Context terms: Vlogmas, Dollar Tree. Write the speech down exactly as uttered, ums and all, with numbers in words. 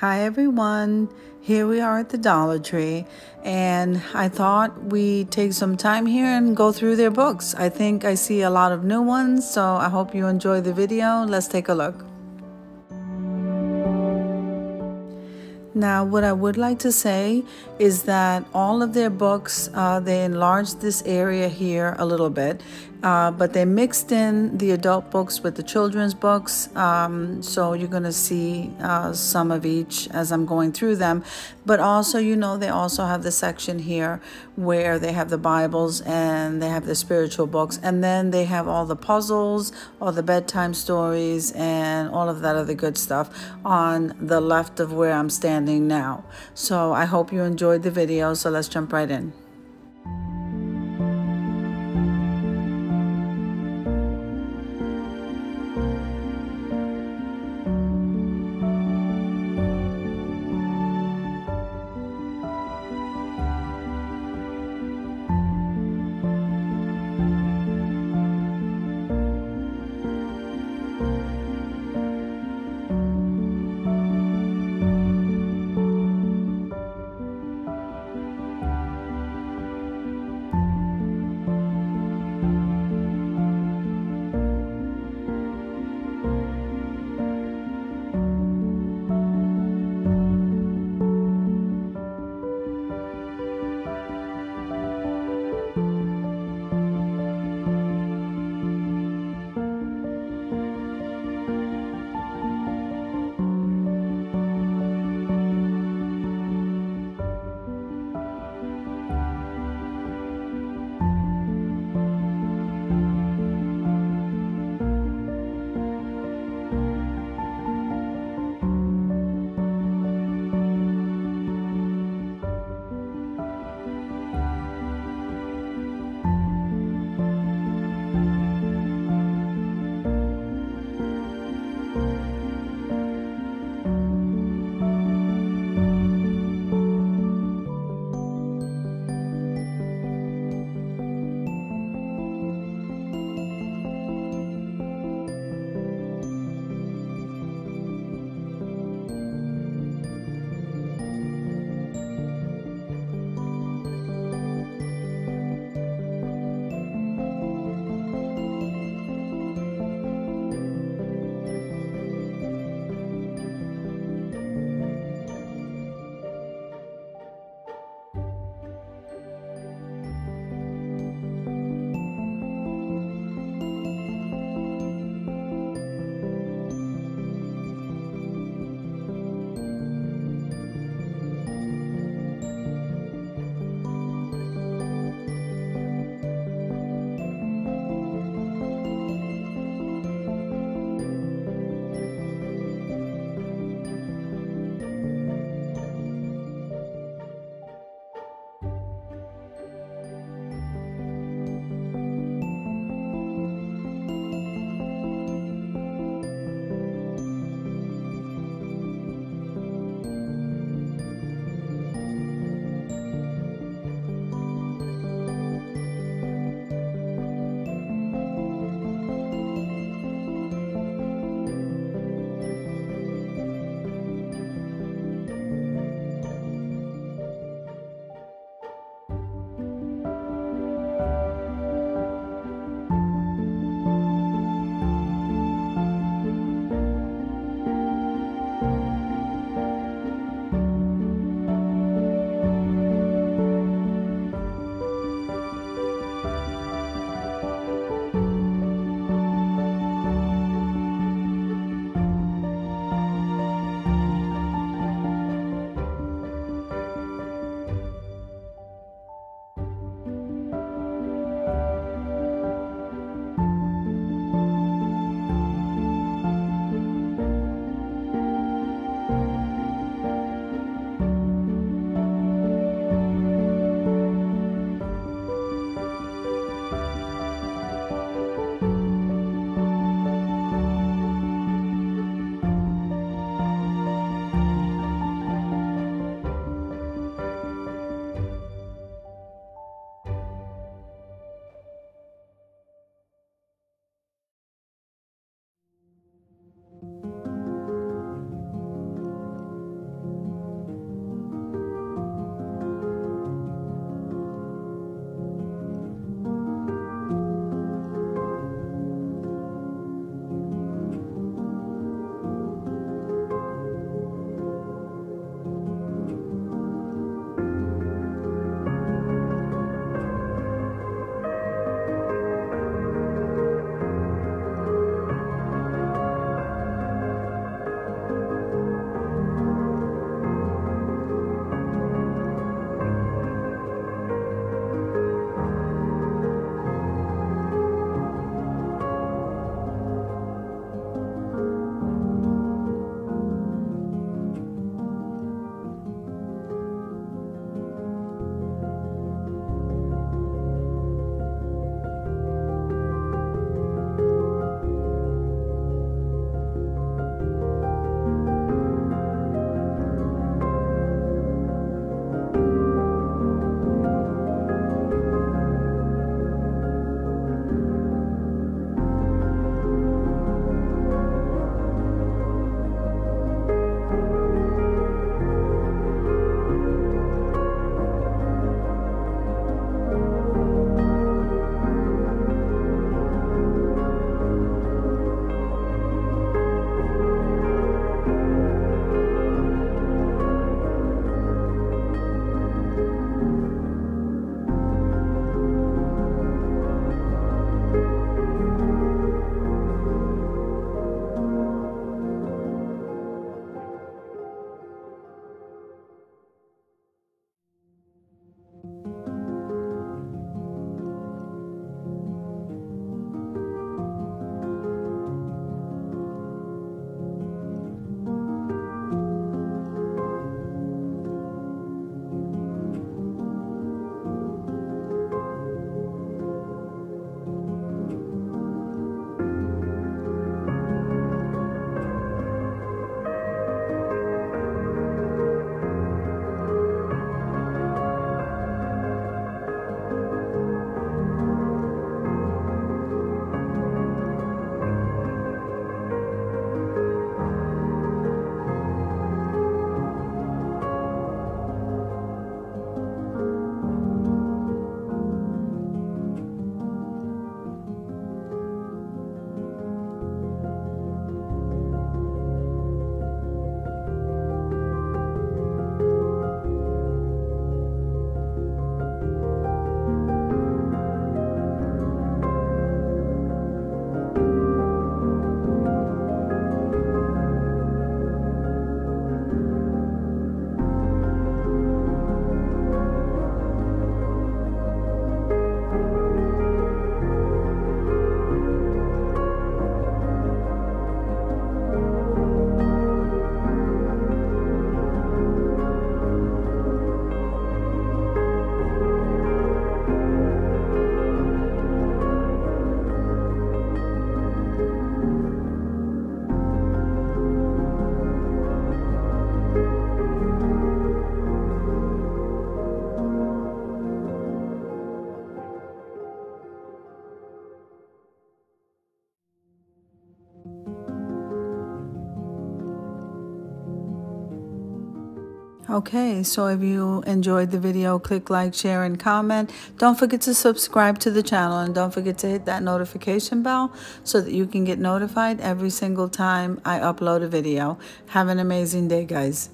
Hi everyone, here we are at the Dollar Tree, and I thought we'd take some time here and go through their books. I think I see a lot of new ones, so I hope you enjoy the video. Let's take a look. Now, what I would like to say is that all of their books, uh, they enlarged this area here a little bit, uh, but they mixed in the adult books with the children's books. Um, so you're going to see uh, some of each as I'm going through them. But also, you know, they also have the section here where they have the Bibles and they have the spiritual books. And then they have all the puzzles, all the bedtime stories, and all of that other good stuff on the left of where I'm standing now. So I hope you enjoyed the video, so let's jump right in. Okay, so if you enjoyed the video, click like, share, and comment. Don't forget to subscribe to the channel, and don't forget to hit that notification bell so that you can get notified every single time I upload a video. Have an amazing day, guys.